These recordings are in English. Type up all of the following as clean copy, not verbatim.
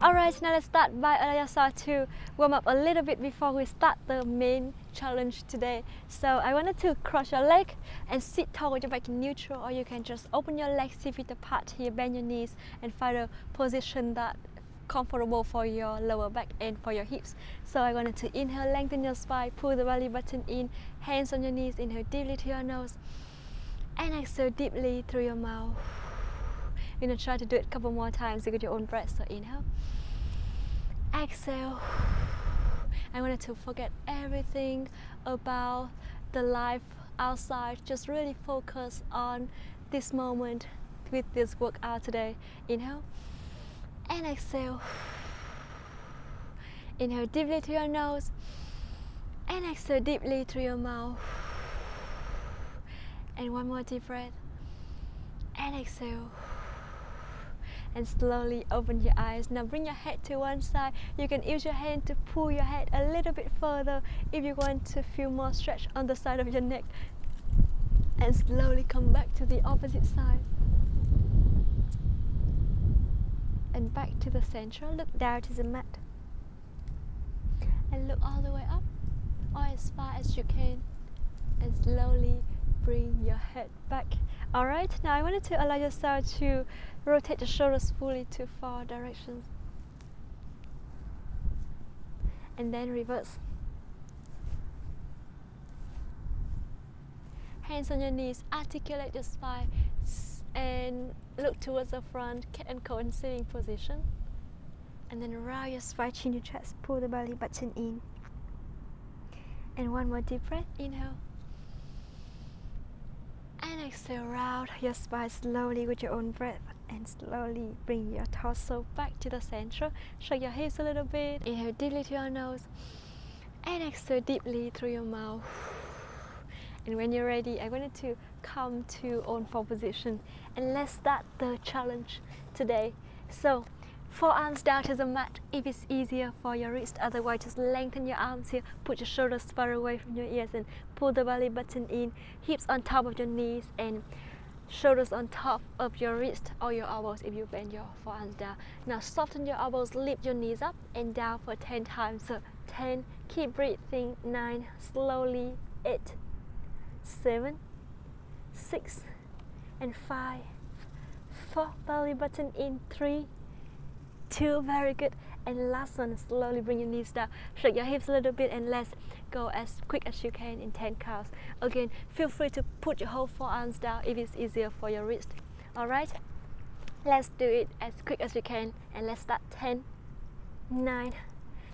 Alright, now let's start by Alayasa to warm up a little bit before we start the main challenge today. So I wanted to cross your leg and sit tall with your back in neutral, or you can just open your legs 6 feet apart here, bend your knees and find a position that's comfortable for your lower back and for your hips. So I wanted to inhale, lengthen your spine, pull the belly button in, hands on your knees, inhale deeply through your nose and exhale deeply through your mouth. You're going to try to do it a couple more times with your own breath. So inhale, exhale. I wanted to forget everything about the life outside, just really focus on this moment with this workout today. Inhale and exhale. Inhale deeply through your nose and exhale deeply through your mouth. And one more deep breath and exhale. And slowly open your eyes. Now bring your head to one side. You can use your hand to pull your head a little bit further if you want to feel more stretch on the side of your neck. And slowly come back to the opposite side. And back to the center. Look down to the mat. And look all the way up, or as far as you can. And slowly bring your head back. Alright, now I wanted to allow yourself to rotate the shoulders fully to 4 directions. And then reverse. Hands on your knees, articulate your spine and look towards the front, cat and cow in sitting position. And then round your spine, chin to chest, pull the belly button in. And one more deep breath, inhale. And exhale, round your spine slowly with your own breath and slowly bring your torso back to the center. Shake your hips a little bit. Inhale deeply through your nose and exhale deeply through your mouth. And when you're ready, I want you to come to own 4 position and let's start the challenge today. So forearms down to the mat if it's easier for your wrist, otherwise just lengthen your arms here, put your shoulders far away from your ears and pull the belly button in, hips on top of your knees and shoulders on top of your wrist or your elbows if you bend your forearms down. Now soften your elbows, lift your knees up and down for 10 times. So 10, keep breathing, 9, slowly, 8, 7, 6 and 5, 4, belly button in, 3, 2, very good. And last one, slowly bring your knees down. Shake your hips a little bit and let's go as quick as you can in 10 counts. Again, feel free to put your whole forearms down if it's easier for your wrist. Alright, let's do it as quick as you can and let's start. 10, 9,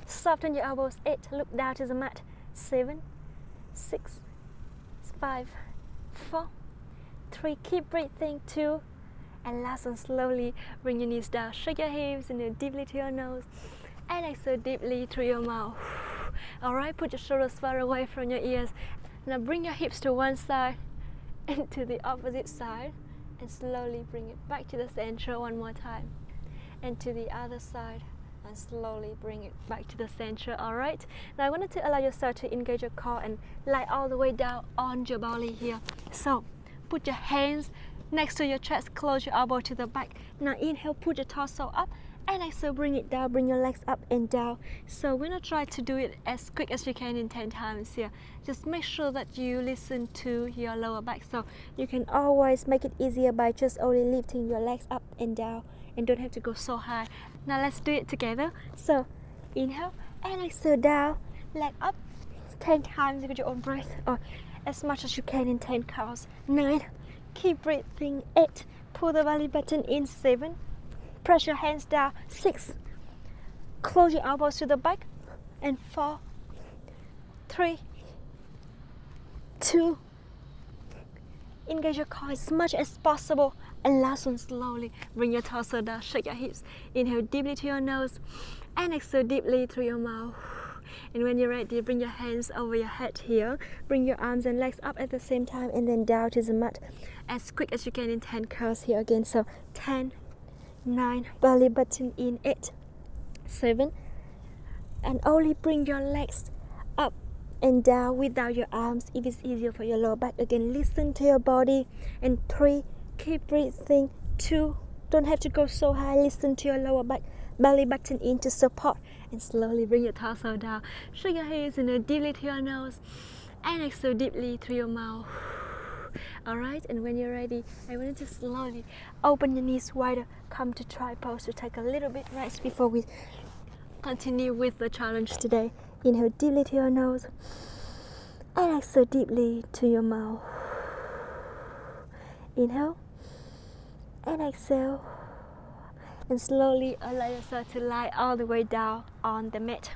soften your elbows, 8, look down to the mat, 7, 6, 5, 4, 3, keep breathing, 2, and last one, slowly bring your knees down, shake your hips and deeply to your nose and exhale deeply through your mouth. Alright, put your shoulders far away from your ears. Now bring your hips to one side and to the opposite side and slowly bring it back to the center one more time and to the other side and slowly bring it back to the center. Alright, now I wanted to allow yourself to engage your core and lie all the way down on your belly here. So put your hands next to your chest, close your elbow to the back. Now inhale, put your torso up and exhale, bring it down, bring your legs up and down. So we're going to try to do it as quick as you can in 10 times here. Just make sure that you listen to your lower back. So you can always make it easier by just only lifting your legs up and down and don't have to go so high. Now let's do it together. So inhale and exhale down, leg up, 10 times with your own breath or as much as you can in 10 counts. 9, keep breathing, 8, pull the belly button in, 7, press your hands down, 6, close your elbows to the back and 4, 3, 2, engage your core as much as possible and last one, slowly bring your torso down, shake your hips, inhale deeply through your nose and exhale deeply through your mouth. And when you're ready, bring your hands over your head here, bring your arms and legs up at the same time and then down to the mat as quick as you can in 10 curls here again. So 10, 9, belly button in, 8, 7, and only bring your legs up and down without your arms if it's easier for your lower back. Again, listen to your body. And 3, keep breathing. 2, don't have to go so high, listen to your lower back, belly button in to support, and slowly bring your torso down. Shake your hands deeply to your nose and exhale deeply through your mouth. Alright, and when you're ready, I want you to slowly open your knees wider, come to tripod to take a little bit rest before we continue with the challenge today. Inhale deeply to your nose and exhale deeply to your mouth. Inhale and exhale, and slowly allow yourself to lie all the way down on the mat.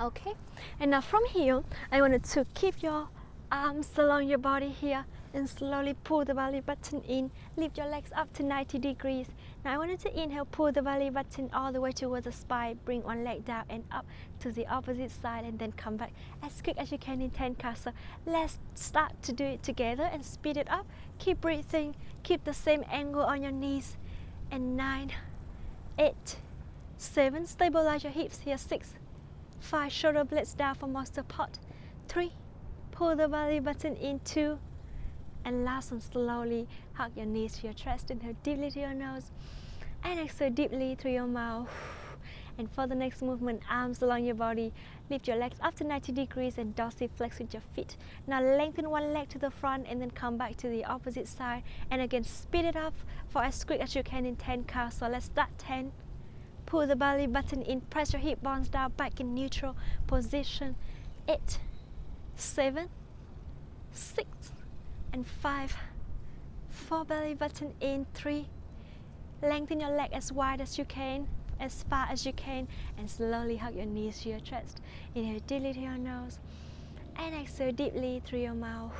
Okay, and now from here, I want you to keep your arms along your body here and slowly pull the belly button in. Lift your legs up to 90 degrees. Now I want you to inhale, pull the belly button all the way towards the spine. Bring one leg down and up to the opposite side, and then come back as quick as you can in 10 counts. So let's start to do it together and speed it up. Keep breathing. Keep the same angle on your knees. And 9, 8, 7, stabilize your hips here. 6, 5, shoulder blades down for more support. 3, pull the belly button in. 2, and last one, slowly hug your knees to your chest. Inhale deeply to your nose and exhale deeply through your mouth. And for the next movement, arms along your body, lift your legs up to 90 degrees and dorsiflex with your feet. Now lengthen one leg to the front and then come back to the opposite side. And again, speed it up for as quick as you can in 10 counts. So let's start. 10, pull the belly button in, press your hip bones down, back in neutral position. 8, 7, 6, and 5, 4, belly button in. 3, lengthen your leg as wide as you can, as far as you can, and slowly hug your knees to your chest. Inhale deeply to your nose and exhale deeply through your mouth.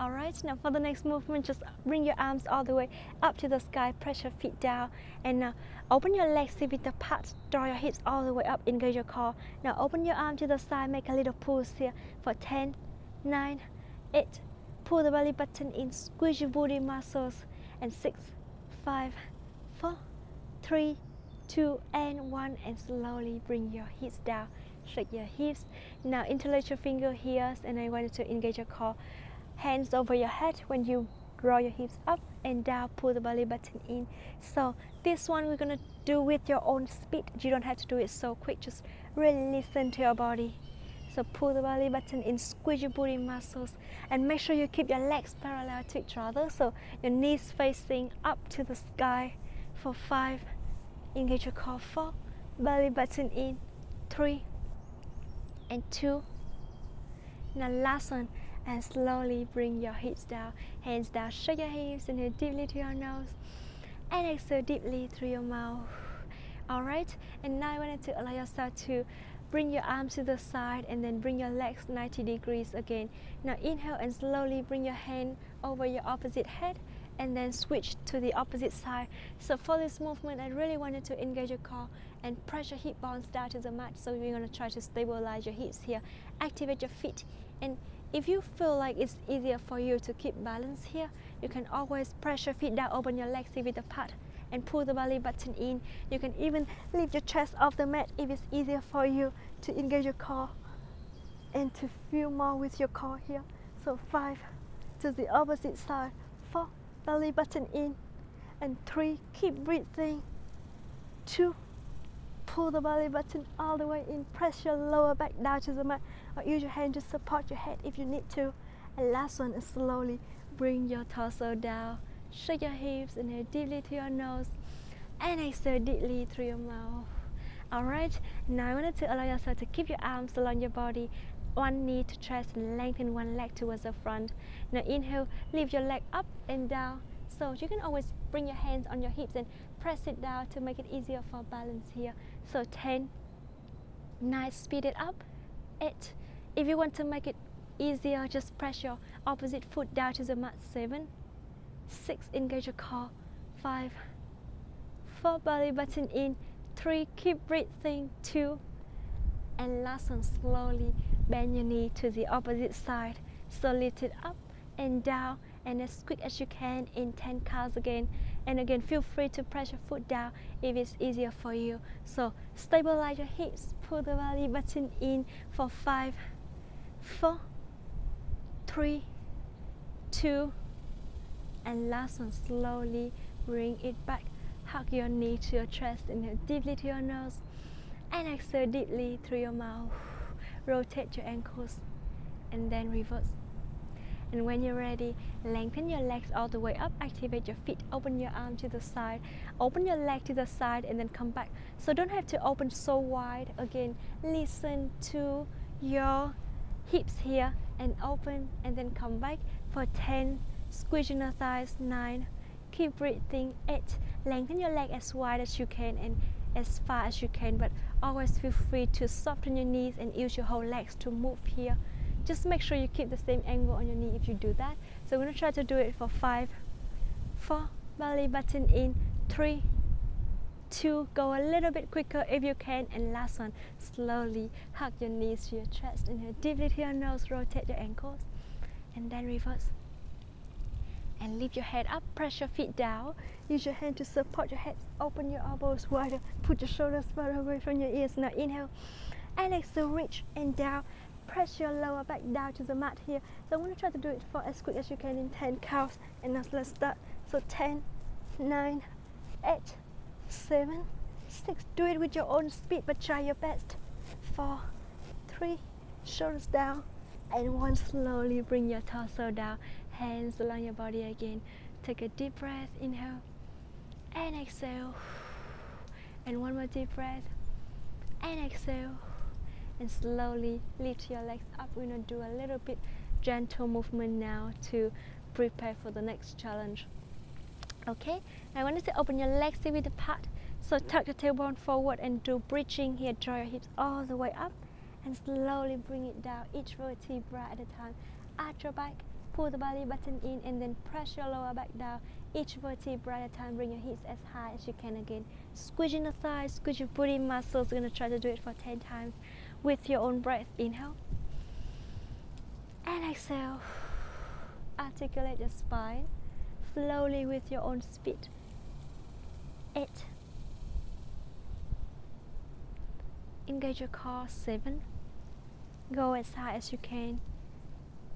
Alright, now for the next movement, just bring your arms all the way up to the sky, press your feet down, and now open your legs 6 feet apart, draw your hips all the way up, engage your core. Now open your arm to the side, make a little pulse here for 10, 9, 8, pull the belly button in, squeeze your booty muscles, and 6, 5, 4, 3, 2, and 1, and slowly bring your hips down, shake your hips. Now interlace your finger here, and I want you to engage your core. Hands over your head when you draw your hips up and down, pull the belly button in. So this one we're gonna do with your own speed. You don't have to do it so quick, just really listen to your body. So pull the belly button in, squeeze your booty muscles, and make sure you keep your legs parallel to each other. So your knees facing up to the sky for 5, engage your core. 4, belly button in. 3, and 2. Now last one, and slowly bring your hips down, hands down, shake your hips, inhale deeply to your nose, and exhale deeply through your mouth. Alright, and now I want you to allow yourself to bring your arms to the side and then bring your legs 90 degrees again. Now inhale and slowly bring your hand over your opposite head and then switch to the opposite side. So for this movement, I really wanted to engage your core and press your hip bones down to the mat. So we're going to try to stabilize your hips here. Activate your feet, and if you feel like it's easier for you to keep balance here, you can always press your feet down, open your legs 6 feet apart, and pull the belly button in. You can even lift your chest off the mat if it's easier for you to engage your core and to feel more with your core here. So 5, to the opposite side. 4, belly button in, and 3, keep breathing. 2, pull the belly button all the way in, press your lower back down to the mat, or use your hand to support your head if you need to. And last one is slowly bring your torso down, shake your hips, inhale deeply to your nose, and exhale deeply through your mouth. Alright, now I want you to allow yourself to keep your arms along your body, one knee to chest, and lengthen one leg towards the front. Now inhale, lift your leg up and down. So you can always bring your hands on your hips and press it down to make it easier for balance here. So 10, 9, speed it up. 8, if you want to make it easier, just press your opposite foot down to the mat. 7, 6, engage your core. 5, 4, belly button in. 3, keep breathing. 2, and last one, slowly bend your knee to the opposite side. So lift it up and down, and as quick as you can in 10 counts again. And again, feel free to press your foot down if it's easier for you. So stabilize your hips, pull the belly button in for 5, 4, 3, 2, and last one, slowly bring it back. Hug your knee to your chest, inhale deeply to your nose, and exhale deeply through your mouth. Rotate your ankles and then reverse. And when you're ready, lengthen your legs all the way up, activate your feet, open your arm to the side, open your leg to the side, and then come back. So don't have to open so wide. Again, listen to your hips here, and open, and then come back for 10, squeezing your thighs, 9, keep breathing, 8, lengthen your leg as wide as you can and as far as you can, but always feel free to soften your knees and use your whole legs to move here. Just make sure you keep the same angle on your knee if you do that. So we're going to try to do it for 5, 4, belly button in, 3, 2, go a little bit quicker if you can, and last one, slowly hug your knees to your chest, inhale deeply to your nose, rotate your ankles, and then reverse. And lift your head up, press your feet down, use your hand to support your head, open your elbows wider, put your shoulders further away from your ears. Now inhale, and exhale, reach and down, press your lower back down to the mat here. So I'm going to try to do it for as quick as you can in 10 counts, and now let's start. So 10, 9, 8, 7, 6, do it with your own speed, but try your best. 4, 3, shoulders down, and 1, slowly bring your torso down, hands along your body again. Take a deep breath, inhale and exhale, and one more deep breath and exhale, and slowly lift your legs up. We're going to do a little bit gentle movement now to prepare for the next challenge. Okay, I want you to open your legs a bit apart, so tuck the tailbone forward and do bridging here. Draw your hips all the way up and slowly bring it down, each vertebra at a time. Arch your back, pull the belly button in, and then press your lower back down, each vertebra at a time. Bring your hips as high as you can again. Squeezing the thighs, squeeze your booty muscles. We're going to try to do it for 10 times with your own breath. Inhale and exhale. Articulate your spine slowly with your own speed. 8. Engage your core. 7. Go as high as you can.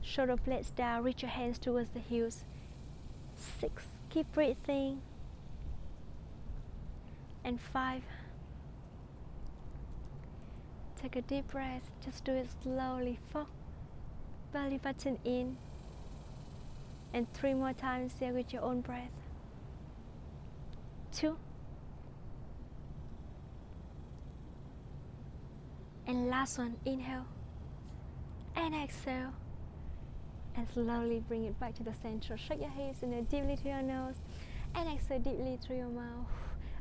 Shoulder blades down, reach your hands towards the heels. 6, keep breathing. And 5, take a deep breath, just do it slowly. 4, belly button in. And 3 more times here with your own breath. 2. And last one, inhale and exhale. And slowly bring it back to the center. Shake your hips, inhale deeply to your nose, and exhale deeply through your mouth.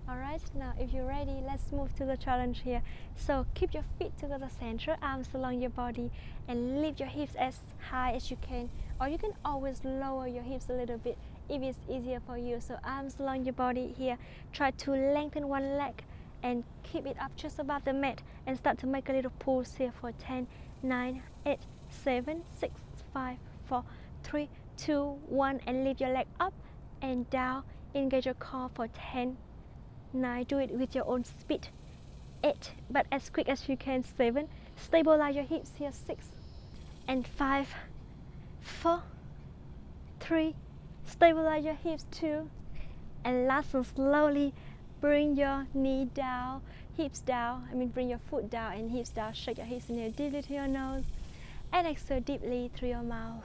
Alright, now if you're ready, let's move to the challenge here. So keep your feet to the center, arms along your body, and lift your hips as high as you can. Or you can always lower your hips a little bit if it's easier for you. So arms along your body here. Try to lengthen one leg and keep it up just above the mat, and start to make a little pulse here for 10, 9, 8, 7, 6, 5, 4, 3, 2, 1, and lift your leg up and down. Engage your core for 10, 9, do it with your own speed. 8, but as quick as you can. 7, stabilize your hips here. 6, and 5, 4, 3, stabilize your hips. 2, and last one, slowly bring your knee down, hips down, bring your foot down and hips down. Shake your hips and deeply to your nose, and exhale deeply through your mouth.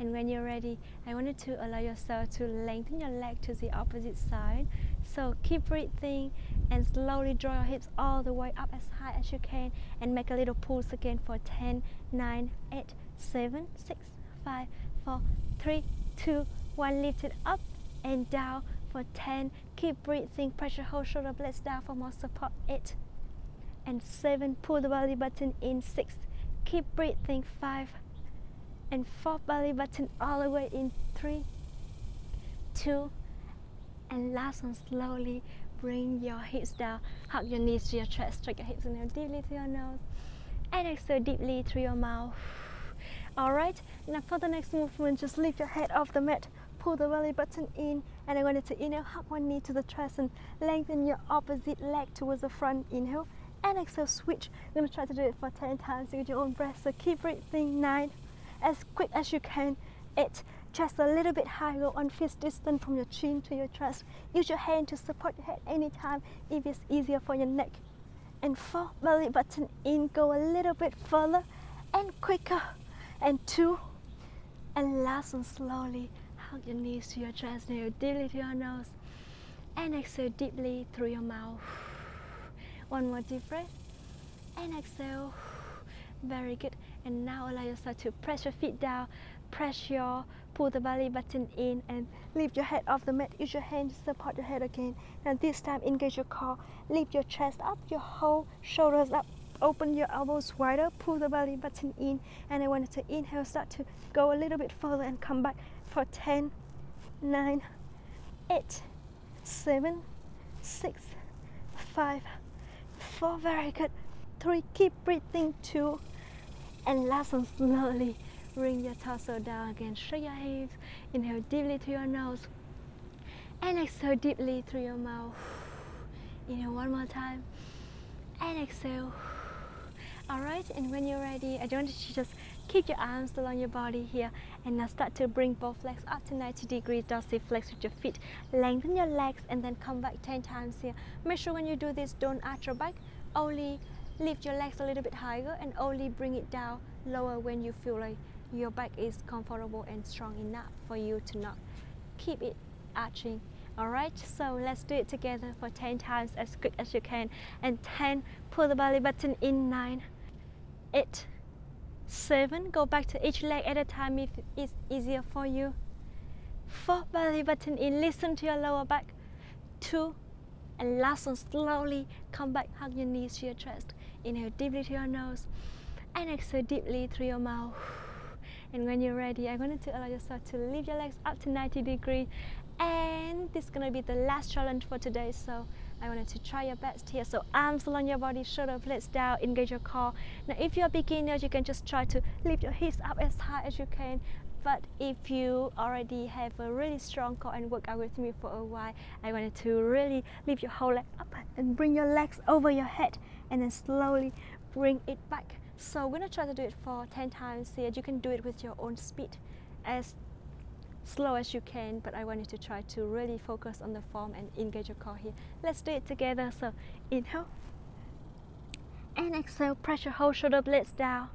And when you're ready, I want you to allow yourself to lengthen your leg to the opposite side. So keep breathing and slowly draw your hips all the way up as high as you can, and make a little pulse again for 10, 9, 8, 7, 6, 5, 4, 3, 2, 1. Lift it up and down for 10. Keep breathing. Press your whole shoulder blades down for more support. 8 and 7. Pull the belly button in. 6. Keep breathing. 5 and 4. Belly button all the way in. 3, 2. And last one, slowly bring your hips down. Hug your knees to your chest. Stretch your hips and deeply to your nose. And exhale deeply through your mouth. Alright, now for the next movement, just lift your head off the mat, pull the belly button in, and I'm going to inhale, hug one knee to the tricep, lengthen your opposite leg towards the front, inhale, and exhale, switch. I'm going to try to do it for 10 times with your own breath, so keep breathing. 9, as quick as you can. 8, chest a little bit higher, go on fist distance from your chin to your chest. Use your hand to support your head anytime if it's easier for your neck. And 4, belly button in, go a little bit further and quicker. And 2, and last one, slowly hug your knees to your chest, inhale deeply to your nose, and exhale deeply through your mouth. One more deep breath, and exhale. Very good. And now allow yourself to press your feet down, pull the belly button in, and lift your head off the mat. Use your hand to support your head again. And this time engage your core, lift your chest up, your whole shoulders up, open your elbows wider, pull the belly button in, and I want you to inhale, start to go a little bit further and come back for 10, 9, 8, 7, 6, 5, 4, very good, 3, keep breathing, 2, and last one, slowly bring your torso down again, shake your hips, inhale deeply through your nose, and exhale deeply through your mouth, inhale one more time, and exhale. Alright, and when you're ready, I want you to just keep your arms along your body here, and now start to bring both legs up to 90 degrees dorsiflex with your feet. Lengthen your legs and then come back 10 times here. Make sure when you do this, don't arch your back, only lift your legs a little bit higher and only bring it down lower when you feel like your back is comfortable and strong enough for you to not keep it arching. Alright, so let's do it together for 10 times as quick as you can. And 10, pull the belly button in, 9, 8, 7, go back to each leg at a time if it's easier for you. 4, belly button in, listen to your lower back. 2, and last one, slowly come back, hug your knees to your chest. Inhale deeply to your nose, and exhale deeply through your mouth. And when you're ready, I'm going to allow yourself to lift your legs up to 90 degrees. And this is going to be the last challenge for today, so I wanted to try your best here. So arms along your body, shoulder blades down, engage your core. Now if you're a beginner, you can just try to lift your hips up as high as you can. But if you already have a really strong core and work out with me for a while, I wanted to really lift your whole leg up and bring your legs over your head and then slowly bring it back. So we're going to try to do it for 10 times here. You can do it with your own speed, as slow as you can, but I want you to try to really focus on the form and engage your core here. Let's do it together. So inhale and exhale, press your whole shoulder blades down.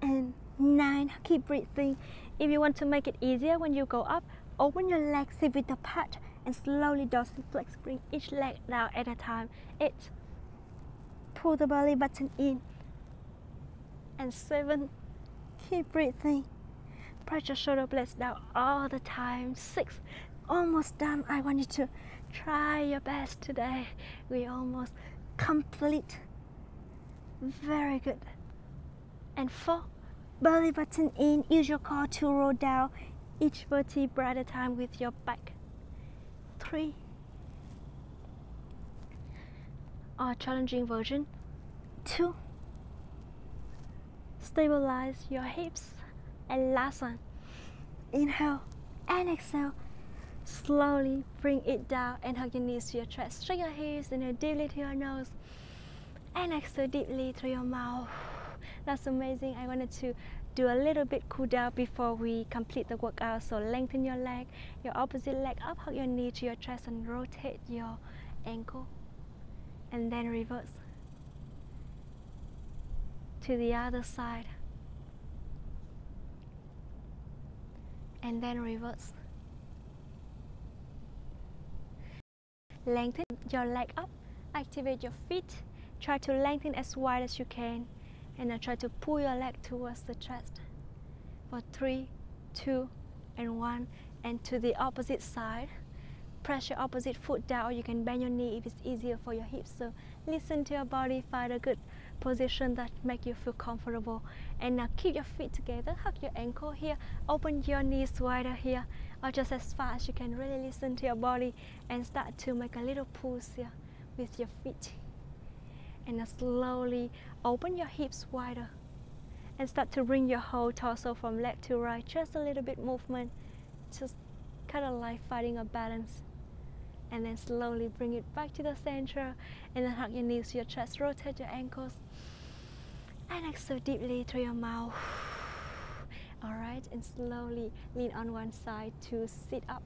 And 9, keep breathing. If you want to make it easier, when you go up, open your legs 6 feet apart and slowly dorsiflex, bring each leg down at a time. 8, pull the belly button in, and 7, keep breathing. Press your shoulder blades down all the time. 6, almost done. I want you to try your best today. We almost complete. Very good. And 4, belly button in. Use your core to roll down each vertebra at a time with your back. 3, or challenging version. 2, stabilize your hips. And last one, inhale and exhale, slowly bring it down and hug your knees to your chest. Shake your hips, inhale deeply to your nose, and exhale deeply through your mouth. That's amazing. I wanted to do a little bit cool down before we complete the workout. So lengthen your leg, your opposite leg up, hug your knee to your chest, and rotate your ankle, and then reverse to the other side. And then reverse. Lengthen your leg up, activate your feet, try to lengthen as wide as you can, and now try to pull your leg towards the chest. For 3, 2, and 1, and to the opposite side. Press your opposite foot down, or you can bend your knee if it's easier for your hips. So listen to your body, find a good position that makes you feel comfortable. And now keep your feet together, hug your ankle here, open your knees wider here, or just as far as you can. Really listen to your body and start to make a little pulse here with your feet. And now slowly open your hips wider and start to bring your whole torso from left to right, just a little bit movement, just kind of like fighting a balance. And then slowly bring it back to the center, and then hug your knees to your chest, rotate your ankles, and exhale deeply through your mouth. All right, and slowly lean on one side to sit up.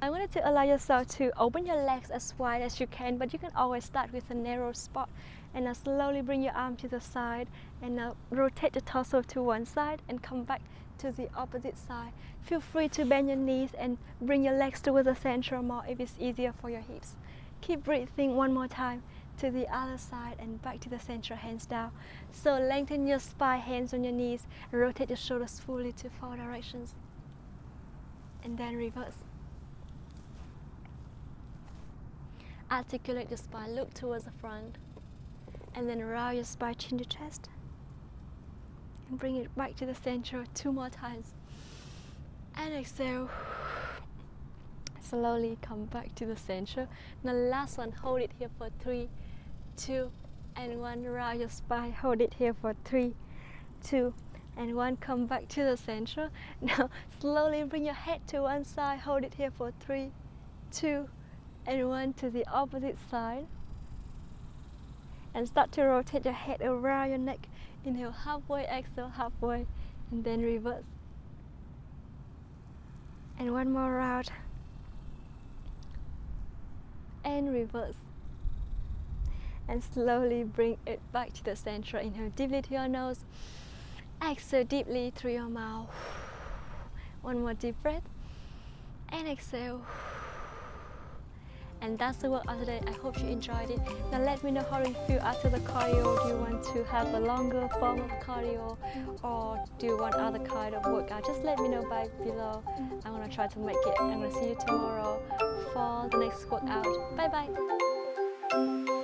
I wanted to allow yourself to open your legs as wide as you can, but you can always start with a narrow spot. And now slowly bring your arm to the side, and now rotate the torso to one side and come back to the opposite side. Feel free to bend your knees and bring your legs towards the center more if it's easier for your hips. Keep breathing one more time to the other side and back to the center, hands down. So lengthen your spine, hands on your knees, and rotate your shoulders fully to four directions. And then reverse. Articulate your spine, look towards the front, and then round your spine, chin to chest, and bring it back to the center 2 more times, and exhale. Slowly come back to the center. Now last one, hold it here for 3, 2, and 1. Round your spine, hold it here for 3, 2, and 1. Come back to the center. Now slowly bring your head to one side, hold it here for 3, 2, and 1 to the opposite side, and start to rotate your head around your neck. Inhale halfway, exhale halfway, and then reverse. And one more round, and reverse. And slowly bring it back to the center. Inhale deeply through your nose, exhale deeply through your mouth. One more deep breath, and exhale. And that's the workout today. I hope you enjoyed it. Now let me know how you feel after the cardio. Do you want to have a longer form of cardio, or do you want other kind of workout? Just let me know by below. I'm going to try to make it. I'm going to see you tomorrow for the next workout. Bye bye.